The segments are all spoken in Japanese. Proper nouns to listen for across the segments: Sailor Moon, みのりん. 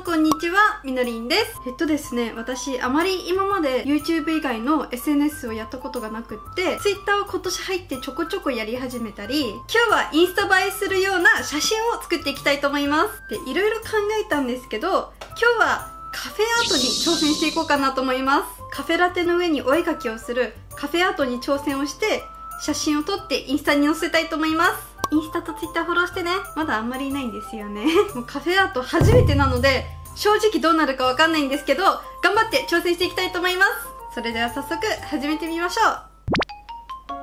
んこんにちは、みのりんです。ですね、私あまり今まで YouTube 以外の SNS をやったことがなくって、 Twitter を今年入ってちょこちょこやり始めたり、今日はインスタ映えするような写真を作っていきたいと思います。で、いろいろ考えたんですけど、今日はカフェアートに挑戦していこうかなと思います。カフェラテの上にお絵描きをするカフェアートに挑戦をして、写真を撮ってインスタに載せたいと思います。インスタと Twitter フォローしてね。まだあんまりいないんですよね。もうカフェアート初めてなので、正直どうなるかわかんないんですけど、頑張って挑戦していきたいと思います。それでは早速始めてみましょう。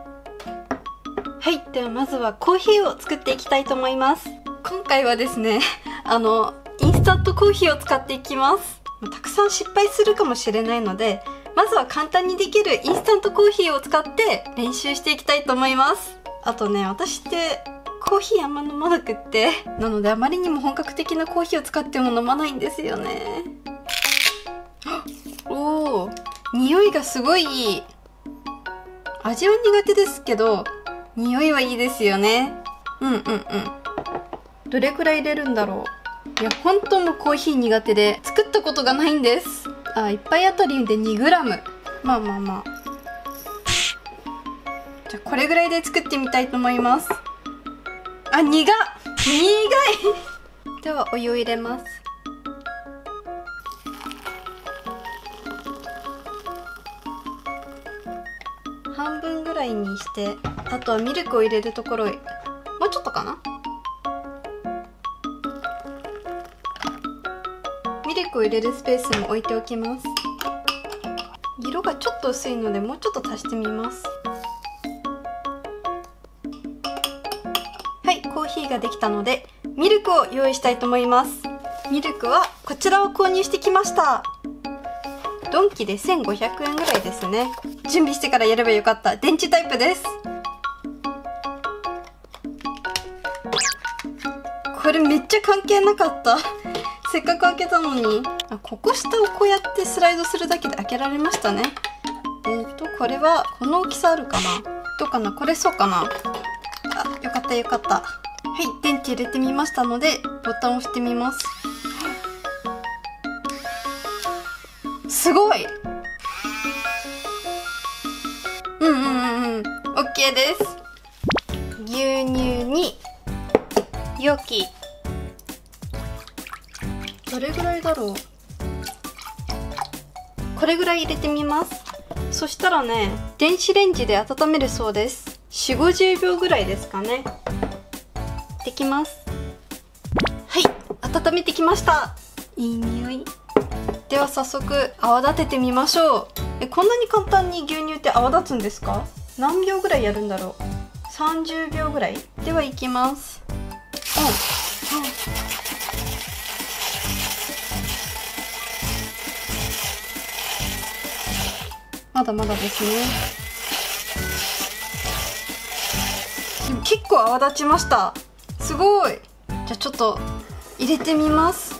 はい、ではまずはコーヒーを作っていきたいと思います。今回はですね、インスタントコーヒーを使っていきます。たくさん失敗するかもしれないので、まずは簡単にできるインスタントコーヒーを使って練習していきたいと思います。あとね、私ってコーヒーあんま飲まなくって、なのであまりにも本格的なコーヒーを使っても飲まないんですよね。おお、匂いがすごいいい。味は苦手ですけど匂いはいいですよね。どれくらい入れるんだろう。いや、本当もコーヒー苦手で作ったことがないんです。1杯あたりで 2g。 まあまあまあ、じゃあこれぐらいで作ってみたいと思います。あ、苦い。ではお湯を入れます。半分ぐらいにして、あとはミルクを入れるところ、もうちょっとかな。ミルクを入れるスペースも置いておきます。色がちょっと薄いので、もうちょっと足してみます。コーヒーができたので、ミルクを用意したいと思います。ミルクはこちらを購入してきました。ドンキで1500円ぐらいですね。準備してからやればよかった。電池タイプです。これめっちゃ関係なかった。せっかく開けたのに。あ、ここ下をこうやってスライドするだけで開けられましたね。これはこの大きさあるかな、どうかな、これそうかな。あ、よかったよかった。はい、電池入れてみましたので、ボタンを押してみます。すごい。OK です。牛乳に容器。どれぐらいだろう。これぐらい入れてみます。そしたらね、電子レンジで温めるそうです。40、50秒ぐらいですかね。できます。はい、温めてきました。いい匂い。では早速泡立ててみましょう。こんなに簡単に牛乳って泡立つんですか。何秒ぐらいやるんだろう。30秒ぐらい。ではいきます。まだまだですね。でも結構泡立ちました。すごい。じゃあちょっと入れてみます。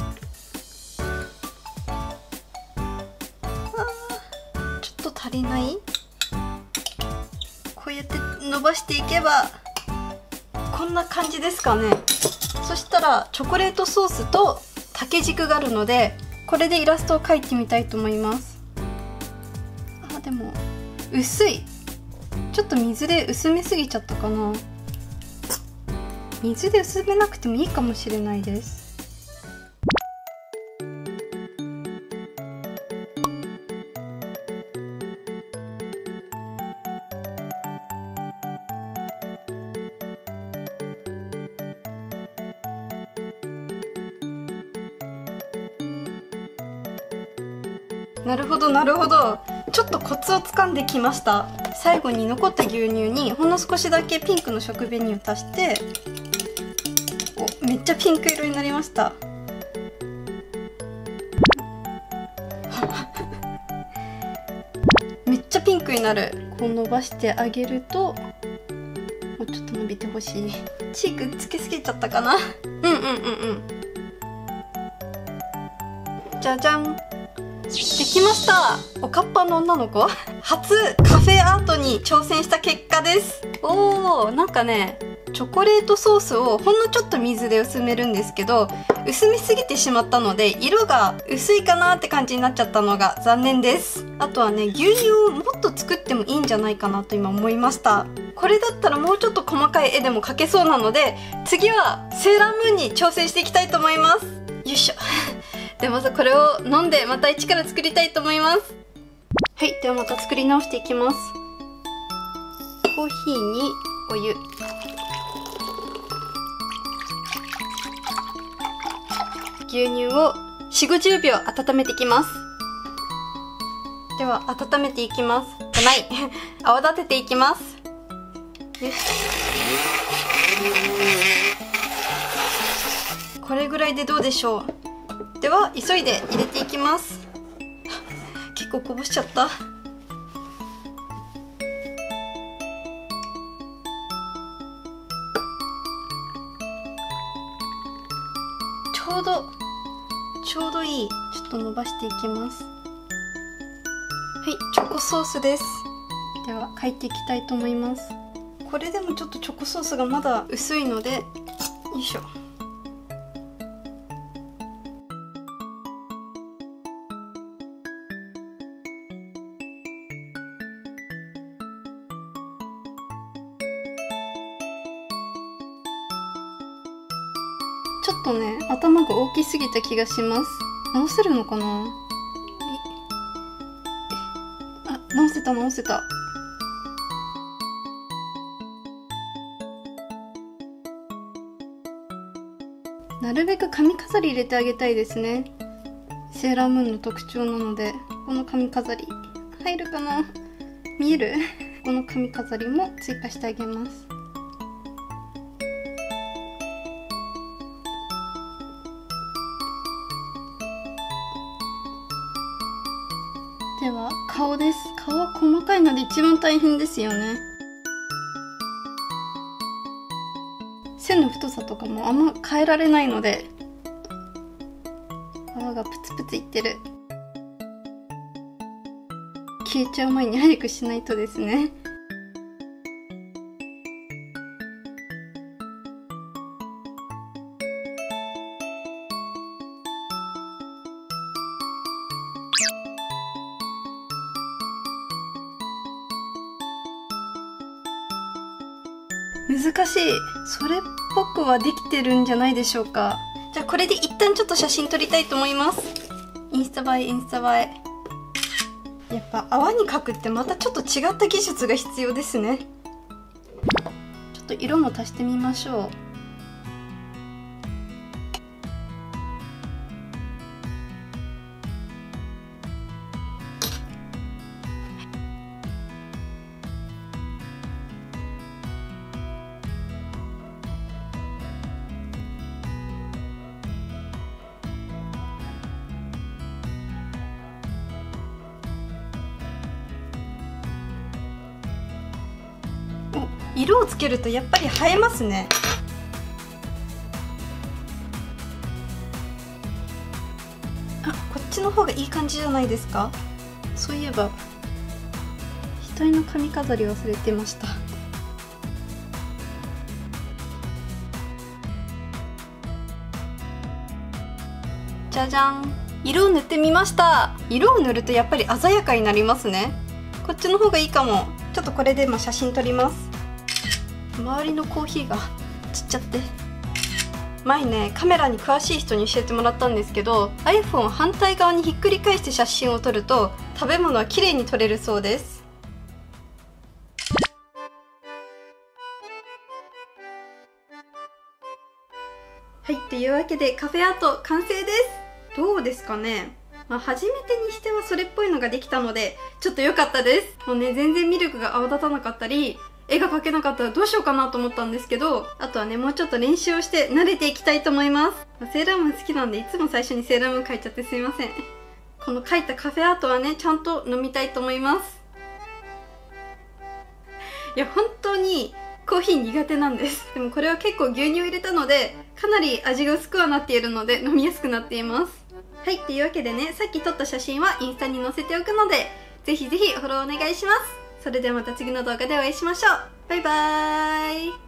ちょっと足りない。こうやって伸ばしていけばこんな感じですかね。そしたらチョコレートソースと竹軸があるので、これでイラストを描いてみたいと思います。あ、でも薄い。ちょっと水で薄めすぎちゃったかな。水で薄めなくてもいいかもしれないです。なるほどなるほど。ちょっとコツをつかんできました。最後に残った牛乳にほんの少しだけピンクの食紅を足して、お、めっちゃピンク色になりました。めっちゃピンクになる。こう伸ばしてあげると、もうちょっと伸びてほしい。チークつけすぎちゃったかな。じゃじゃん、できました。おかっぱの女の子初カフェアートに挑戦した結果です。おー、なんかね、チョコレートソースをほんのちょっと水で薄めるんですけど、薄めすぎてしまったので色が薄いかなって感じになっちゃったのが残念です。あとはね、牛乳をもっと作ってもいいんじゃないかなと今思いました。これだったらもうちょっと細かい絵でも描けそうなので、次はセーラームーンに挑戦していきたいと思います。よいしょでまずこれを飲んで、また一から作りたいと思います。はい、ではまた作り直していきます。コーヒーにお湯、牛乳を 4,50 秒温めていきます。では温めていきます。ない泡立てていきます。これぐらいでどうでしょう。では急いで入れていきます。結構こぼしちゃった。ちょうどいい。ちょっと伸ばしていきます。はい、チョコソースです。では描いていきたいと思います。これでもちょっとチョコソースがまだ薄いので、よいしょ。ちょっとね、頭が大きすぎた気がします。直せるのかな。あ、直せた直せた。なるべく髪飾り入れてあげたいですね。セーラームーンの特徴なので、この髪飾り入るかな。見えるこの髪飾りも追加してあげます。では顔です。顔は細かいので一番大変ですよね。線の太さとかもあんま変えられないので、泡がプツプツいってる。消えちゃう前に早くしないとですね。難しい。それっぽくはできてるんじゃないでしょうか。じゃあこれで一旦ちょっと写真撮りたいと思います。インスタ映え。やっぱ泡に描くってまたちょっと違った技術が必要ですね。ちょっと色も足してみましょう。色をつけるとやっぱり映えますね。あ、こっちの方がいい感じじゃないですか。そういえば額の髪飾り忘れてました。じゃじゃん、色を塗ってみました。色を塗るとやっぱり鮮やかになりますね。こっちの方がいいかも。ちょっとこれで今写真撮ります。周りのコーヒーが散っちゃって。前ね、カメラに詳しい人に教えてもらったんですけど、 iPhone を反対側にひっくり返して写真を撮ると食べ物は綺麗に撮れるそうです。はい、というわけでカフェアート完成です。どうですかね。まあ、初めてにしてはそれっぽいのができたのでちょっと良かったです。もうね、全然ミルクが泡立たなかったり絵が描けなかったらどうしようかなと思ったんですけど、あとはね、もうちょっと練習をして慣れていきたいと思います。セーラームーン好きなんでいつも最初にセーラームーン描いちゃってすいません。この描いたカフェアートはね、ちゃんと飲みたいと思います。いや、本当にコーヒー苦手なんです。でもこれは結構牛乳を入れたのでかなり味が薄くはなっているので飲みやすくなっています。はい、というわけでね、さっき撮った写真はインスタに載せておくので、ぜひぜひフォローお願いします。それではまた次の動画でお会いしましょう。バイバーイ。